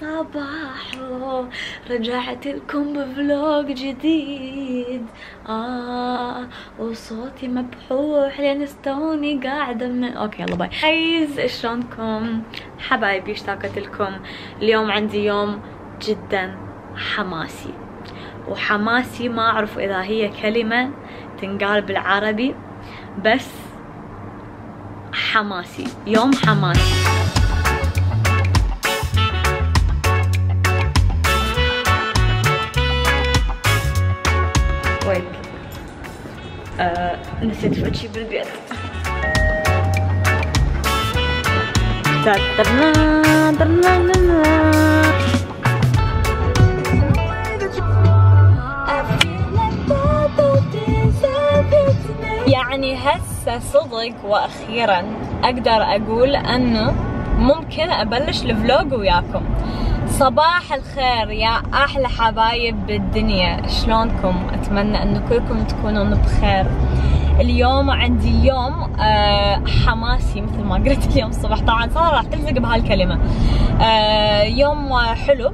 صباحو رجعت لكم بفلوق جديد. وصوتي مبحوح لان استوني قاعده من اوكي يلا باي. عايز شلونكم حبايبي؟ اشتاقت لكم. اليوم عندي يوم جدا حماسي، وحماسي ما اعرف اذا هي كلمه تنقال بالعربي، بس حماسي، يوم حماسي. ويت نسيت فوتشي بالبيت. يعني هسه صدق واخيرا اقدر اقول انه ممكن ابلش الفلوج وياكم. صباح الخير يا احلى حبايب بالدنيا، شلونكم؟ اتمنى انه كلكم تكونون بخير. اليوم عندي يوم حماسي مثل ما قلت اليوم الصبح، طبعا ساره راح تلزق بهالكلمه. يوم حلو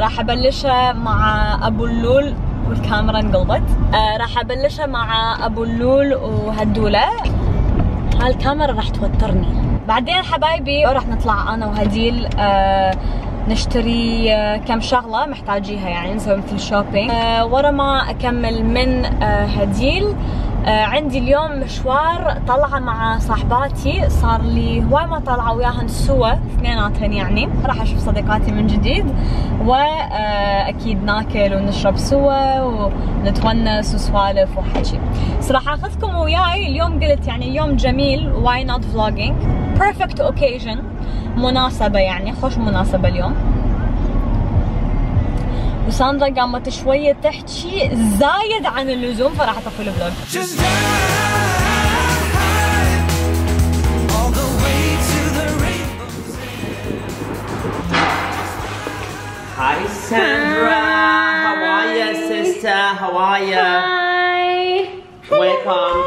راح ابلشه مع ابو اللول والكاميرا انقلبت. راح ابلشها مع ابو اللول وهدوله، هالكاميرا راح توترني. بعدين حبايبي راح نطلع انا وهديل نشتري كم شغله محتاجيها، يعني نسوي مثل شوبينج. ورا ما اكمل من هديل عندي اليوم مشوار طلعه مع صاحباتي، صار لي هواي ما طلعوا وياهن سوا اثنيناتهن، يعني راح اشوف صديقاتي من جديد، واكيد ناكل ونشرب سوا ونتونس وسوالف وحكي. صراحه اخذكم وياي اليوم، قلت يعني اليوم جميل، واي نوت فلوجينج، بيرفكت اوكيجن، مناسبه، يعني خوش مناسبه اليوم. وساندرا قامت شويه تحكي زايد عن اللزوم فراح اطفي الفلوج. Hi Sandra, how are you sister? How are you? Hi. Welcome.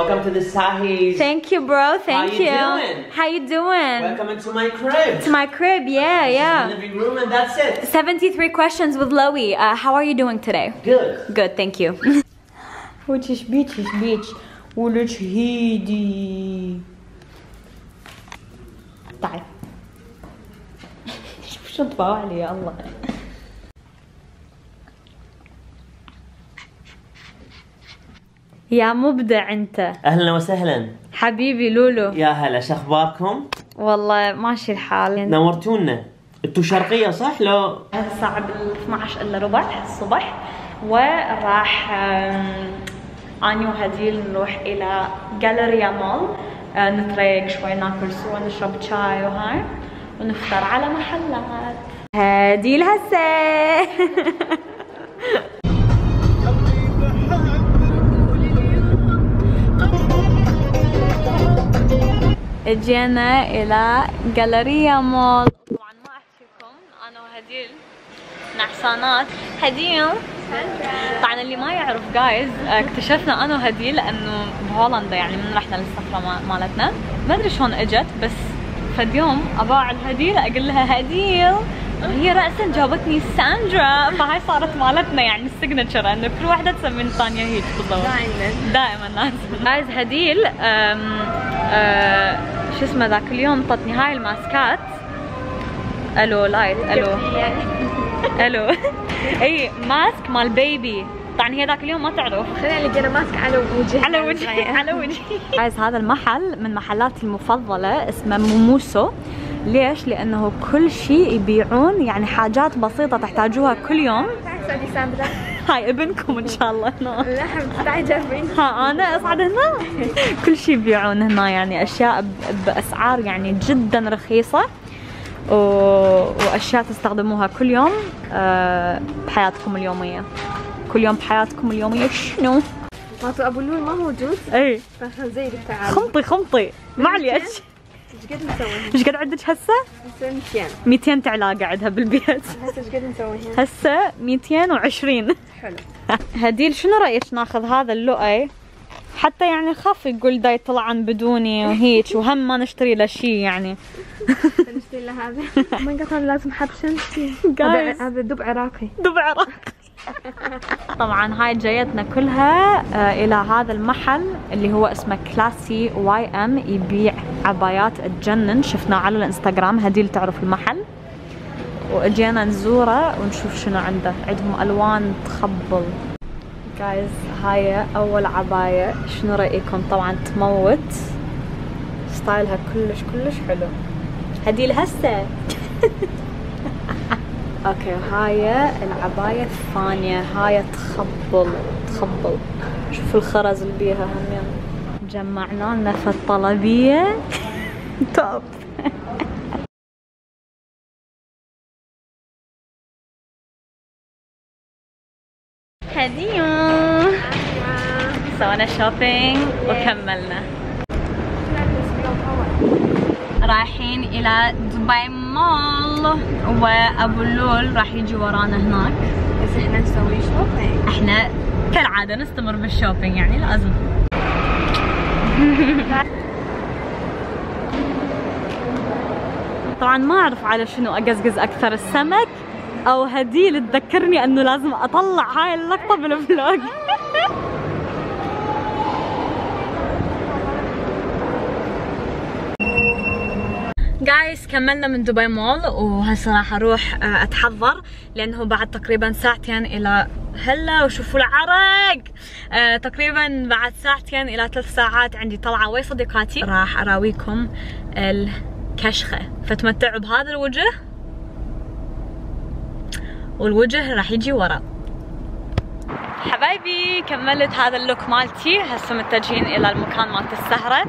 Welcome to the Sahis. Thank you bro. Thank you. How you doing? How you doing? Welcome to my crib. To my crib. Yeah. The living room, and that's it. 73 questions with Loey. How are you doing today? Good. Thank you. Which is beach. Which heidi. تعال. شو طبع علي يا الله. يا مبدع انت. اهلا وسهلا حبيبي لولو. يا هلا، شخباركم؟ والله ماشي الحال. نورتونا. انتو شرقية صح؟ لو الساعة بال12 الا ربع الصبح، وراح اني وهديل نروح الى جاليريا مول، نتريق شوي، ناكل سوا، نشرب شاي وهاي، ونفطر على محلات. هديل هسه اجينا الى جاليريا مول. طبعا ما احكي لكم انا وهديل نحصانات. هديل طبعا اللي ما يعرف جايز، اكتشفنا انا وهديل انه بهولندا، يعني من رحنا للسفره مالتنا ما ادري شلون اجت، بس فد يوم اباع الهديل اقول لها هديل، هي راسا جابتني ساندرا، فهاي صارت مالتنا يعني السيجنتشر، انه كل واحده تسمي الثانيه هيك بالضبط. دائما جايز هديل شو اسمه ذاك اليوم طتني هاي الماسكات. الو لايت، الو اي ماسك مال بيبي. طبعا هي ذاك اليوم ما تعرف، خلينا لقينا ماسك على وجهي على وجهي جايز. هذا المحل من محلاتي المفضله، اسمه موموسو. ليش؟ لانه كل شيء يبيعون، يعني حاجات بسيطه تحتاجوها كل يوم. هاي ابنكم ان شاء الله هنا. لا تعي جربين. ها انا اصعد هنا. كل شيء يبيعون هنا، يعني اشياء باسعار يعني جدا رخيصه، واشياء تستخدموها كل يوم بحياتكم اليوميه. كل يوم بحياتكم اليوميه شنو؟ ماتو ابو اللول ما موجود؟ اي. زين تعال. خمطي معليش. ايش قد نسوي؟ ايش قد عندك هسه؟ هسه 200 تعلاقه عندها بالبيت. هسه ايش قد نسوي؟ هسه 220. حلو. هديل شنو رايك ناخذ هذا اللؤي حتى يعني خاف يقول داي طلعن بدوني وهيك وهم ما نشتري له شيء يعني. نشتري له هذا من قطر لازم حب شمسي. هذا دب عراقي. دب عراقي. طبعا هاي جايتنا كلها الى هذا المحل اللي هو اسمه كلاسي WM، يبيع عبايات تجنن، شفناه على الانستغرام، هديل تعرف المحل، واجينا نزوره ونشوف شنو عنده. عندهم الوان تخبل. جايز هاي اول عبايه، شنو رايكم؟ طبعا تموت، ستايلها كلش حلو. هديل هسه. اوكي هاي العباية الثانية، هاي تخبل، شوف الخرز اللي بيها همين. جمعنا لنا في الطلبية توب. هديو سوينا شوبينج وكملنا، رايحين الى دبي مول، وابو اللول راح يجي ورانا هناك، بس احنا نسوي شوبينج. احنا كالعاده نستمر بالشوبينج يعني لازم. طبعا ما اعرف على شنو اقزقز اكثر، السمك او هديل تذكرني انه لازم اطلع هاي اللقطه بالفلوج. جايز كملنا من دبي مول، وهسه راح اروح اتحضر لانه بعد تقريبا ساعتين الى هلا، وشوفوا العرق. تقريبا بعد ساعتين الى 3 ساعات عندي طلعه ويا صديقاتي، راح اراويكم الكشخه، فتمتعوا بهذا الوجه، والوجه راح يجي ورا. حبايبي كملت هذا اللوك مالتي، هسه متجهين الى المكان مالت السهره.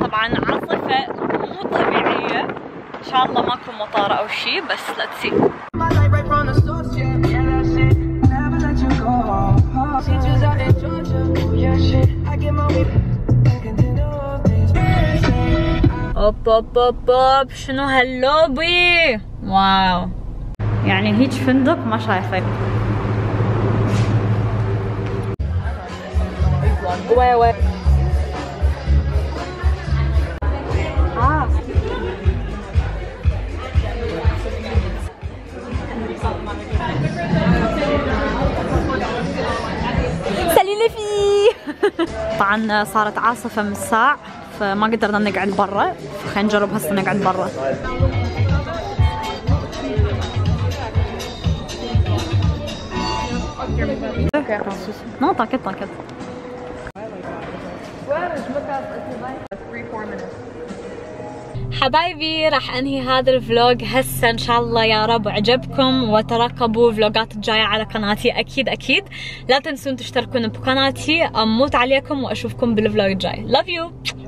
طبعا عاصفه مو طبيعية، ان شاء الله ماكو مطارة او شيء، بس let's see. اوب شنو هاللوبي، واو يعني هيج فندق ما شايفه. واو سليلي فيه. طبعا صارت عاصفة من ساعة، فما قدرنا نقعد برا، فخلينا نجرب هسه نقعد برا. طاكت حبايبي راح انهي هذا الفلوج هسه، ان شاء الله يا رب عجبكم، وترقبوا فلوجات الجايه على قناتي. اكيد لا تنسون تشتركون بقناتي، اموت عليكم واشوفكم بالفلوج الجاي. لاف يو.